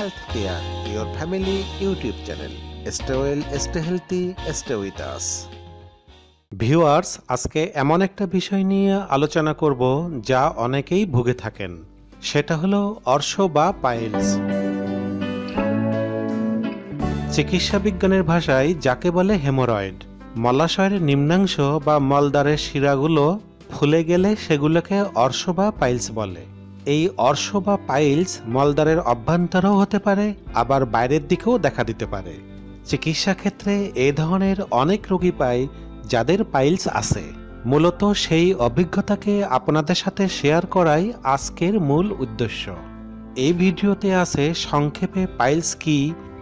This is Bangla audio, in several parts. Health care your family YouTube channel. Stay well, stay healthy, stay with us. Viewers, আজকে এমন একটা বিষয় নিয়ে আলোচনা করব যা অনেকেই ভুগে থাকেন, সেটা হলো অর্শ বা পাইলস। চিকিৎসা বিজ্ঞানের ভাষায় যাকে বলে হেমোরয়েড। মলাশয়ের নিম্নাংশ বা মলদ্বারের শিরাগুলো ফুলে গেলে সেগুলোকে অর্শ বা পাইলস বলে। এই অর্শ বা পাইলস মলদ্বারের অভ্যন্তরেও হতে পারে, আবার বাইরের দিকেও দেখা দিতে পারে। চিকিৎসা ক্ষেত্রে এ ধরনের অনেক রোগী পায় যাদের পাইলস আছে। মূলত সেই অভিজ্ঞতাকে আপনাদের সাথে শেয়ার করাই আজকের মূল উদ্দেশ্য। এই ভিডিওতে আছে সংক্ষেপে পাইলস কি,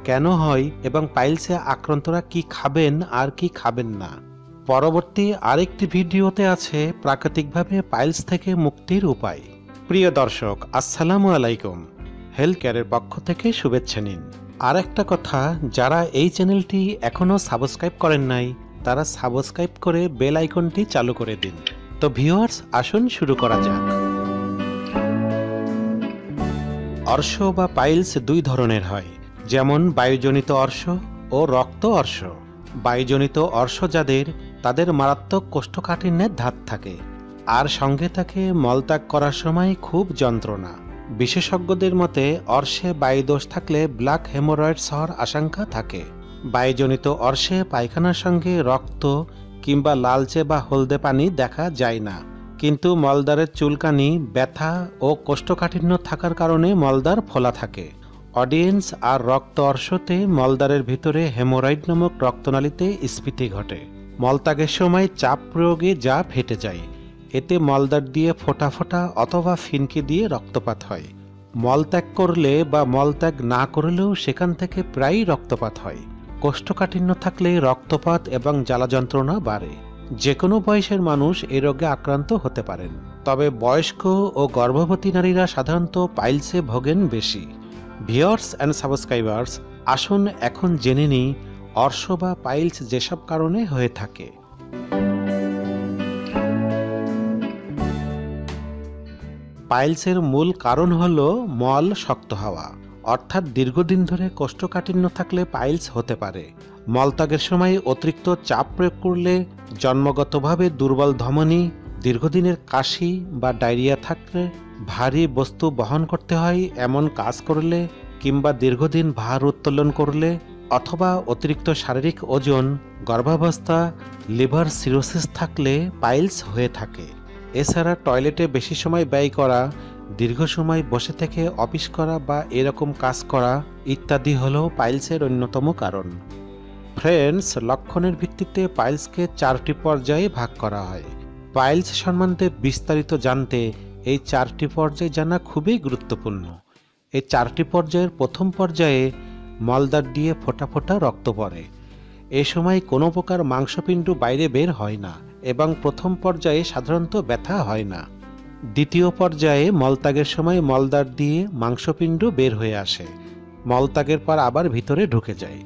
কেন হয় এবং পাইলসে আক্রান্তরা কি খাবেন আর কি খাবেন না। পরবর্তী আরেকটি ভিডিওতে আছে প্রাকৃতিকভাবে পাইলস থেকে মুক্তির উপায়। প্রিয় দর্শক, আসসালামু আলাইকুম। হেলথ কেয়ারের পক্ষ থেকে শুভেচ্ছা নিন। আর একটা কথা, যারা এই চ্যানেলটি এখনও সাবস্ক্রাইব করেন নাই তারা সাবস্ক্রাইব করে বেল আইকনটি চালু করে দিন। তো ভিউয়ার্স, আসুন শুরু করা যাক। অর্শ বা পাইলস দুই ধরনের হয়, যেমন বায়ুজনিত অর্শ ও রক্ত অর্শ। বায়ুজনিত অর্শ যাদের, তাদের মারাত্মক কোষ্ঠকাঠিন্যের ধাত থাকে, আর সঙ্গে থাকে মলত্যাগ করার সময় খুব যন্ত্রণা। বিশেষজ্ঞদের মতে অর্শে বায়ুদোষ থাকলে ব্ল্যাক হেমোরয়েড হওয়ার আশঙ্কা থাকে। বায়ুজনিত অর্শে পায়খানার সঙ্গে রক্ত কিংবা লালচে বা হলদে পানি দেখা যায় না, কিন্তু মলদ্বারের চুলকানি, ব্যথা ও কোষ্ঠকাঠিন্য থাকার কারণে মলদ্বার ফোলা থাকে। অডিয়েন্স, আর রক্ত অর্শতে মলদ্বারের ভিতরে হেমোরয়েড নামক রক্তনালীতে স্ফীতি ঘটে। মলত্যাগের সময় চাপ প্রয়োগে যা ফেটে যায়, এতে মলদ্বার দিয়ে ফোঁটা ফোঁটা অথবা ফিনকি দিয়ে রক্তপাত হয়। মলত্যাগ করলে বা মলত্যাগ না করলেও সেখান থেকে প্রায়ই রক্তপাত হয়। কোষ্ঠকাঠিন্য থাকলে রক্তপাত এবং জ্বালা যন্ত্রণা বাড়ে। যে কোনো বয়সের মানুষ এ রোগে আক্রান্ত হতে পারেন, তবে বয়স্ক ও গর্ভবতী নারীরা সাধারণত পাইলসে ভোগেন বেশি। ভিউয়ার্স অ্যান্ড সাবস্ক্রাইবার্স, আসুন এখন জেনে নিই অর্শ বা পাইলস যেসব কারণে হয়ে থাকে। পাইলসের মূল কারণ হলো মল শক্ত হওয়া, অর্থাৎ দীর্ঘদিন ধরে কোষ্ঠকাঠিন্য থাকলে পাইলস হতে পারে। মলত্যাগের সময় অতিরিক্ত চাপ প্রয়োগ করলে, জন্মগতভাবে দুর্বল ধমনী, দীর্ঘদিনের কাশি বা ডায়রিয়া থাকলে, ভারী বস্তু বহন করতে হয় এমন কাজ করলে, কিংবা দীর্ঘদিন ভার উত্তোলন করলে, অথবা অতিরিক্ত শারীরিক ওজন, গর্ভাবস্থা, লিভার সিরোসিস থাকলে পাইলস হয়ে থাকে। এছাড়া টয়লেটে বেশি সময় ব্যয় করা, দীর্ঘ সময় বসে থেকে অফিস করা বা এরকম কাজ করা ইত্যাদি হলো পাইলসের অন্যতম কারণ। ফ্রেন্ডস, লক্ষণের ভিত্তিতে পাইলসকে 4টি পর্যায়ে ভাগ করা হয়। পাইলস সম্বন্ধে বিস্তারিত জানতে এই 4টি পর্যায় জানা খুবই গুরুত্বপূর্ণ। এই 4টি পর্যায়ের প্রথম পর্যায়ে মলদ্বার দিয়ে ফোঁটা ফোঁটা রক্ত পড়ে। এ সময় কোনো প্রকার মাংসপিণ্ড বাইরে বের হয় না এবং প্রথম পর্যায়ে সাধারণত ব্যথা হয় না। দ্বিতীয় পর্যায়ে মলত্যাগের সময় মলদ্বার দিয়ে মাংসপিণ্ড বের হয়ে আসে, মলত্যাগের পর আবার ভিতরে ঢুকে যায়।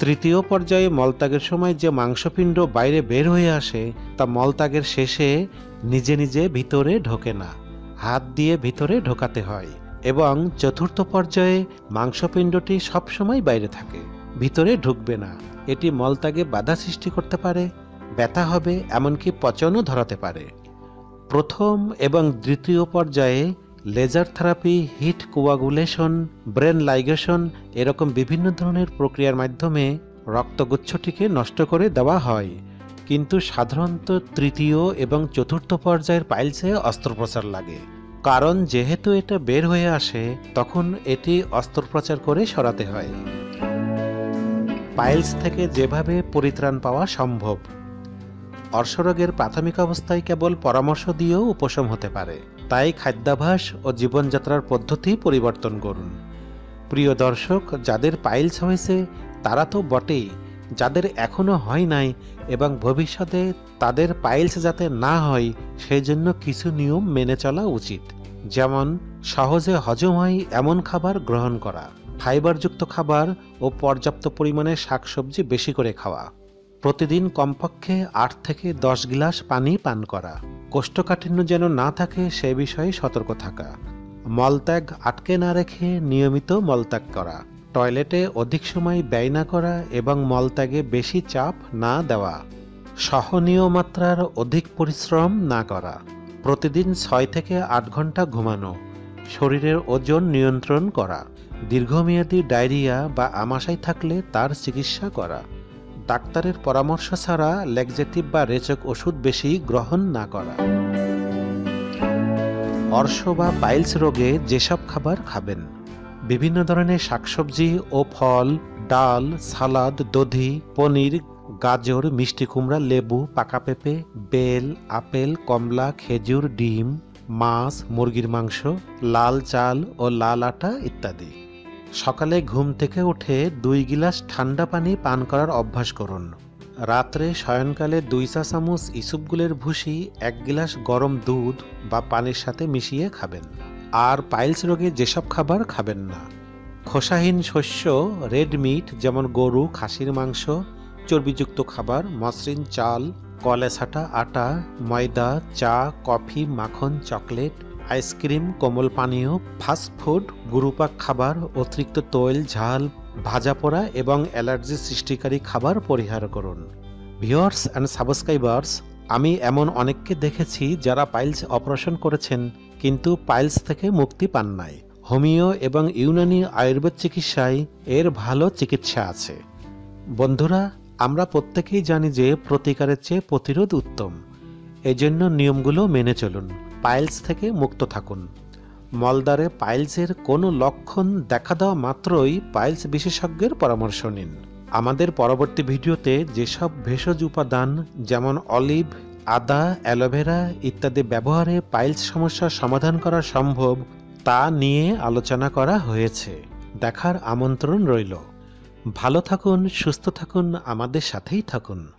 তৃতীয় পর্যায়ে মলত্যাগের সময় যে মাংসপিণ্ড বাইরে বের হয়ে আসে তা মলত্যাগের শেষে নিজে নিজে ভিতরে ঢোকে না, হাত দিয়ে ভিতরে ঢোকাতে হয়। এবং চতুর্থ পর্যায়ে মাংসপিণ্ডটি সবসময় বাইরে থাকে, ভিতরে ঢুকবে না। এটি মলত্যাগে বাধা সৃষ্টি করতে পারে, ব্যথা হবে, এমনকি পচনও ধরাতে পারে। প্রথম এবং দ্বিতীয় পর্যায়ে laser therapy, heat coagulation, brain ligation এরকম বিভিন্ন ধরনের প্রক্রিয়ার মাধ্যমে রক্তগুচ্ছটিকে নষ্ট করে দেওয়া হয়। কিন্তু সাধারণত তৃতীয় এবং চতুর্থ পর্যায়ের পাইলসে অস্ত্রোপচার লাগে, কারণ যেহেতু এটা বের হয়ে আসে তখন এটি অস্ত্রোপচার করে সরাতে হয়। পাইলস থেকে যেভাবে পরিত্রাণ পাওয়া সম্ভব। অর্শরোগের প্রাথমিক অবস্থায় কেবল পরামর্শ দিয়েও উপশম হতে পারে, তাই খাদ্যাভ্যাস ও জীবনযাত্রার পদ্ধতি পরিবর্তন করুন। প্রিয় দর্শক, যাদের পাইলস হয়েছে তারা তো বটেই, যাদের এখনও হয় নাই এবং ভবিষ্যতে তাদের পাইলস যাতে না হয় সেই জন্য কিছু নিয়ম মেনে চলা উচিত। যেমন সহজে হজম হয় এমন খাবার গ্রহণ করা, ফাইবারযুক্ত খাবার ও পর্যাপ্ত পরিমাণে শাকসবজি বেশি করে খাওয়া, প্রতিদিন কমপক্ষে 8 থেকে 10 গ্লাস পানি পান করা, কোষ্ঠকাঠিন্য যেন না থাকে সে বিষয়ে সতর্ক থাকা, মলত্যাগ আটকে না রেখে নিয়মিত মলত্যাগ করা, টয়লেটে অধিক সময় ব্যয় না করা এবং মলত্যাগে বেশি চাপ না দেওয়া, সহনীয় মাত্রার অধিক পরিশ্রম না করা, প্রতিদিন 6 থেকে 8 ঘন্টা ঘুমানো, শরীরের ওজন নিয়ন্ত্রণ করা, দীর্ঘমেয়াদী ডায়রিয়া বা আমাশয় থাকলে তার চিকিৎসা করা, ডাক্তারের পরামর্শ ছাড়া ল্যাক্সেটিভ বা রেচক ওষুধ বেশি গ্রহণ না করা। অর্শ বা পাইলস রোগে যেসব খাবার খাবেন, বিভিন্ন ধরনের শাকসবজি ও ফল, ডাল, সালাদ, দধি, পনির, গাজর, মিষ্টি কুমড়া, লেবু, পাকা পেঁপে, বেল, আপেল, কমলা, খেজুর, ডিম, মাছ, মুরগির মাংস, লাল চাল ও লাল আটা ইত্যাদি। সকালে ঘুম থেকে উঠে 2 গিলাস ঠান্ডা পানি পান করার অভ্যাস করুন। রাত্রে শয়নকালে 2 চা চামচ ইসবগুলের ভুসি 1 গিলাস গরম দুধ বা পানির সাথে মিশিয়ে খাবেন। আর পাইলস রোগে যেসব খাবার খাবেন না, খোসাহীন শস্য, রেড মিট যেমন গরু, খাসির মাংস, চর্বিযুক্ত খাবার, মসৃণ চাল, কলে ছাঁটা আটা, ময়দা, চা, কফি, মাখন, চকলেট, আইসক্রিম, কোমল পানীয়, ফাস্টফুড, গুরুপাক খাবার, অতিরিক্ত তৈল, ঝাল, ভাজা পোড়া এবং অ্যালার্জি সৃষ্টিকারী খাবার পরিহার করুন। ভিউয়ার্স অ্যান্ড সাবস্ক্রাইবার্স, আমি এমন অনেককে দেখেছি যারা পাইলস অপারেশন করেছেন কিন্তু পাইলস থেকে মুক্তি পান নাই। হোমিও এবং ইউনানি আয়ুর্বেদ চিকিৎসায় এর ভালো চিকিৎসা আছে। বন্ধুরা, আমরা প্রত্যেকেই জানি যে প্রতিকারের চেয়ে প্রতিরোধ উত্তম। এজন্য নিয়মগুলো মেনে চলুন, পাইলস থেকে মুক্ত থাকুন। মলদ্বারে পাইলসের কোনো লক্ষণ দেখা দেওয়া মাত্রই পাইলস বিশেষজ্ঞের পরামর্শ নিন। আমাদের পরবর্তী ভিডিওতে যেসব ভেষজ উপাদান যেমন অলিভ, আদা, অ্যালোভেরা ইত্যাদি ব্যবহারে পাইলস সমস্যা সমাধান করা সম্ভব তা নিয়ে আলোচনা করা হয়েছে। দেখার আমন্ত্রণ রইল। ভালো থাকুন, সুস্থ থাকুন, আমাদের সাথেই থাকুন।